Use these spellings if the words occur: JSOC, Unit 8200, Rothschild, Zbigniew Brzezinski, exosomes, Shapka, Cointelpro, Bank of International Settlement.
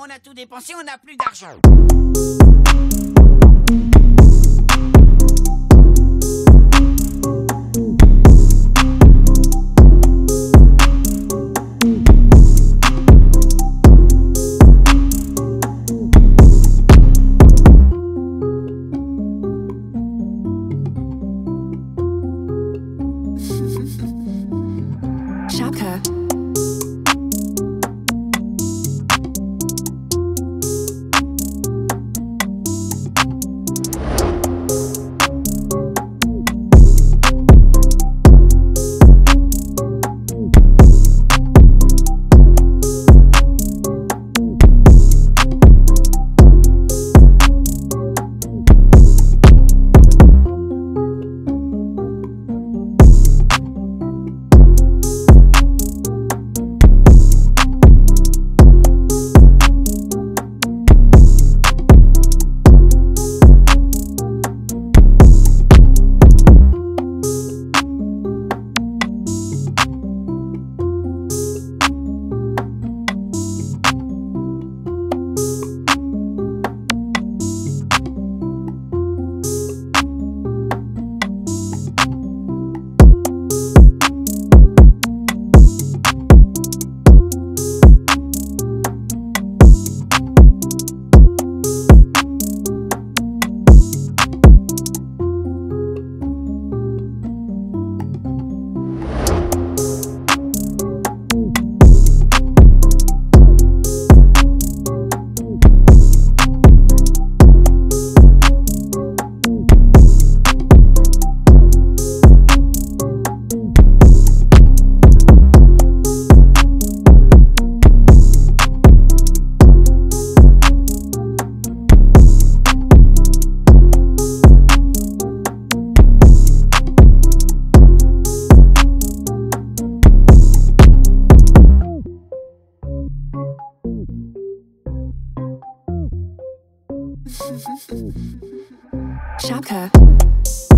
On a tout dépensé, on n'a plus d'argent. Shapka. Shapka.